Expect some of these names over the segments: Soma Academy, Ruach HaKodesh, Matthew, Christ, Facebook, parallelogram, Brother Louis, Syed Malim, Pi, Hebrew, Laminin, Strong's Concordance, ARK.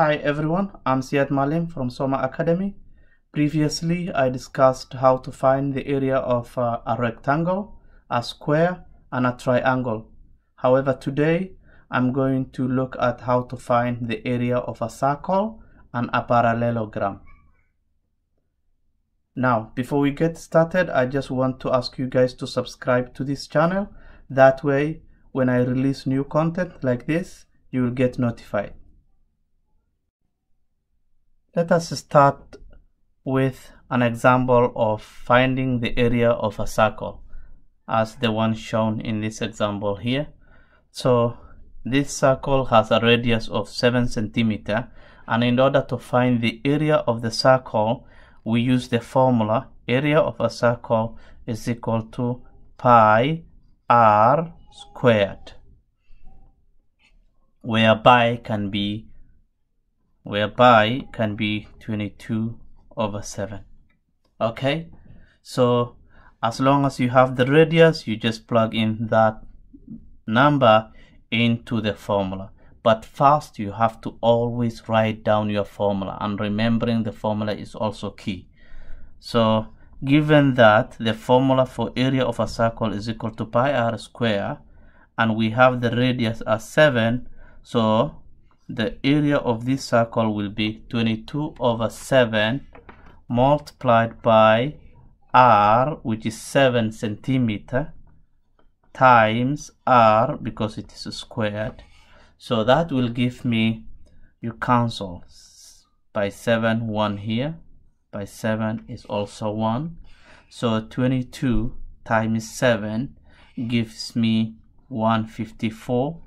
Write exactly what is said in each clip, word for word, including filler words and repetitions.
Hi everyone, I'm Syed Malim from Soma Academy. Previously, I discussed how to find the area of uh, a rectangle, a square, and a triangle. However, today, I'm going to look at how to find the area of a circle and a parallelogram. Now, before we get started, I just want to ask you guys to subscribe to this channel. That way, when I release new content like this, you will get notified. Let us start with an example of finding the area of a circle, as the one shown in this example here. So this circle has a radius of seven centimeters, and in order to find the area of the circle, we use the formula area of a circle is equal to pi r squared, whereby can be whereby can be twenty-two over seven. Okay, so as long as you have the radius, you just plug in that number into the formula. But first, you have to always write down your formula, and remembering the formula is also key. So given that the formula for area of a circle is equal to pi r square, and we have the radius as seven, so the area of this circle will be twenty-two over seven multiplied by r, which is seven centimeter, times r, because it is squared. So that will give me, you cancel by seven, one here, by seven is also one. So twenty-two times seven gives me one hundred fifty-four.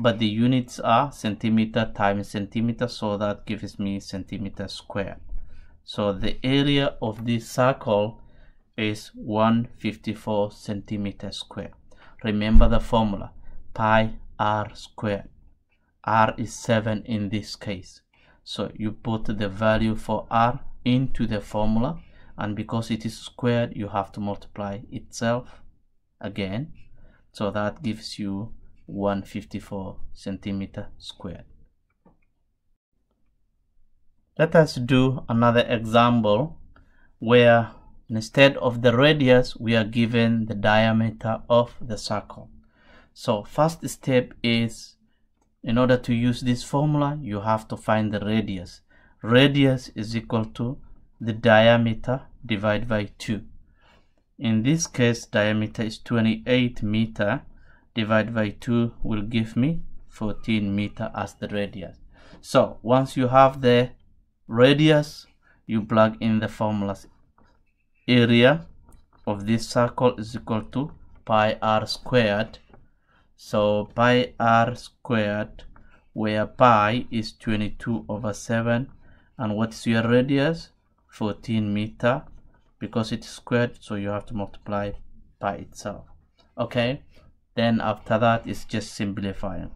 But the units are centimeter times centimeter, so that gives me centimeter squared. So the area of this circle is one hundred fifty-four centimeter squared. Remember the formula, pi r squared. R is seven in this case. So you put the value for r into the formula, and because it is squared, you have to multiply itself again. So that gives you one hundred fifty-four centimeter squared. Let us do another example where instead of the radius, we are given the diameter of the circle. So first step is, in order to use this formula, you have to find the radius. Radius is equal to the diameter divided by two. In this case, diameter is twenty-eight meters. Divided by two will give me fourteen meters as the radius. So once you have the radius, you plug in the formulas. Area of this circle is equal to pi r squared. So pi r squared, where pi is twenty-two over seven, and what's your radius? fourteen meters, because it's squared, so you have to multiply by itself. Okay. Then after that, it's just simplifying.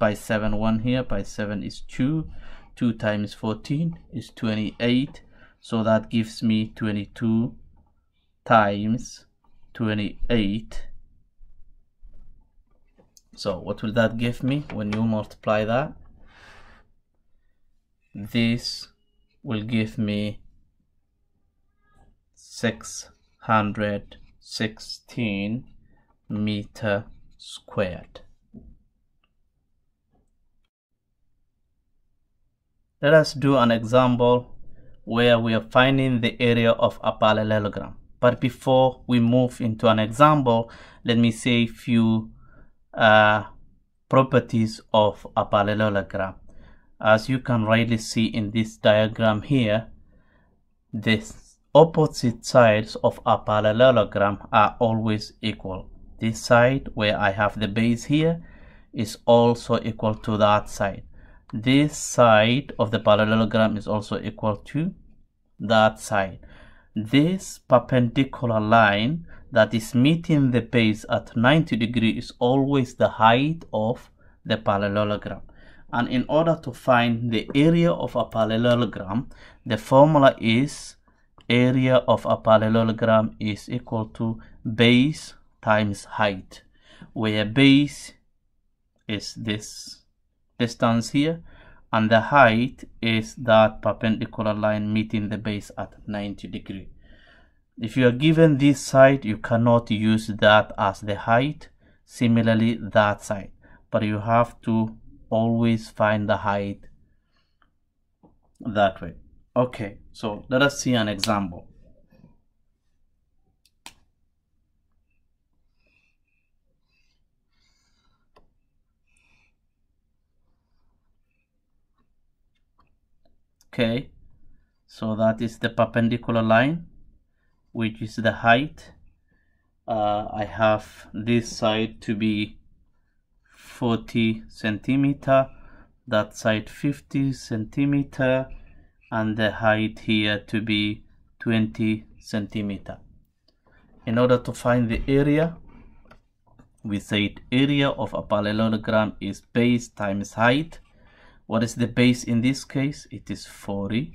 By seven, one here, by seven is two. two times fourteen is twenty-eight. So that gives me twenty-two times twenty-eight. So what will that give me when you multiply that? This will give me six hundred sixteen meters squared. Let us do an example where we are finding the area of a parallelogram. But before we move into an example, let me say a few uh, properties of a parallelogram. As you can rightly see in this diagram here, the opposite sides of a parallelogram are always equal. This side where I have the base here is also equal to that side. This side of the parallelogram is also equal to that side. This perpendicular line that is meeting the base at ninety degrees is always the height of the parallelogram. And in order to find the area of a parallelogram, the formula is area of a parallelogram is equal to base times height, where base is this distance here, and the height is that perpendicular line meeting the base at ninety degree. If you are given this side, you cannot use that as the height, similarly that side, but you have to always find the height that way. Okay, so let us see an example. Okay, so that is the perpendicular line, which is the height. Uh, I have this side to be forty centimeter, that side fifty centimeter, and the height here to be twenty centimeter. In order to find the area, we said area of a parallelogram is base times height. What is the base in this case? It is forty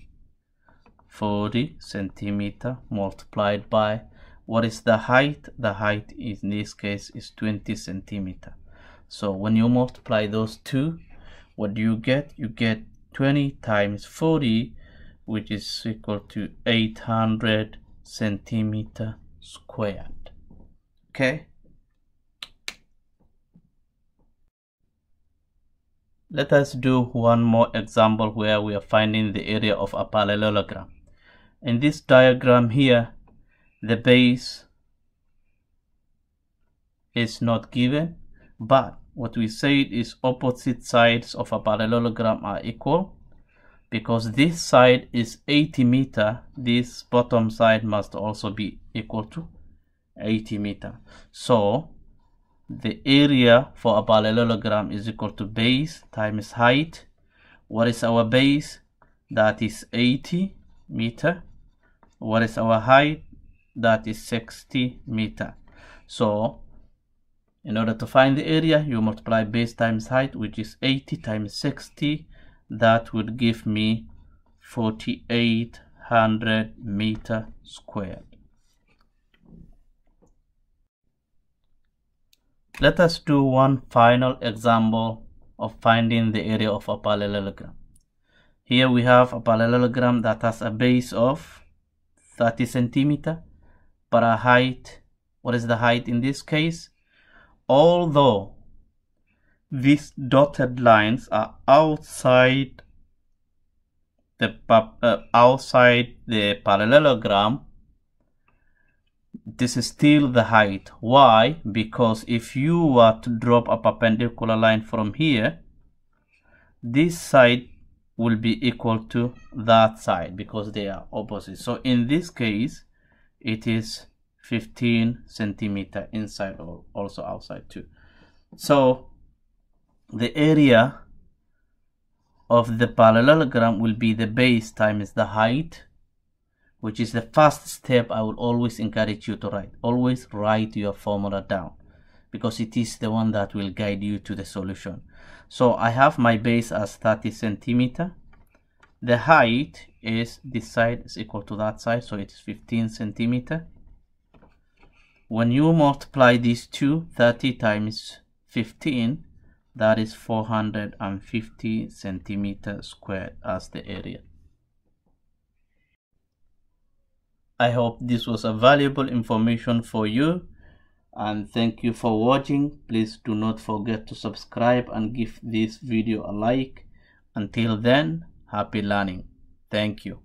centimeter multiplied by what is the height? The height in this case is twenty centimeter. So when you multiply those two, what do you get? You get twenty times forty, which is equal to eight hundred centimeter squared. Okay. Let us do one more example where we are finding the area of a parallelogram. In this diagram here, the base is not given, but what we said is opposite sides of a parallelogram are equal. Because this side is eighty meter, this bottom side must also be equal to eighty meter. So the area for a parallelogram is equal to base times height. What is our base? That is eighty meter. What is our height? That is sixty meter. So in order to find the area, you multiply base times height, which is eighty times sixty. That would give me forty-eight hundred meter squared. Let us do one final example of finding the area of a parallelogram. Here we have a parallelogram that has a base of thirty centimeter, but a height, what is the height in this case? Although these dotted lines are outside the, uh, outside the parallelogram, this is still the height. Why? Because if you were to drop a perpendicular line from here, this side will be equal to that side because they are opposite. So in this case, it is fifteen centimeter inside or also outside too. So the area of the parallelogram will be the base times the height, which is the first step I will always encourage you to write. Always write your formula down because it is the one that will guide you to the solution. So I have my base as thirty centimeter. The height is this side is equal to that side, so it's fifteen centimeter. When you multiply these two, thirty times fifteen, that is four hundred fifty centimeter squared as the area. I hope this was a valuable information for you, and thank you for watching. Please do not forget to subscribe and give this video a like. Until then, happy learning. Thank you.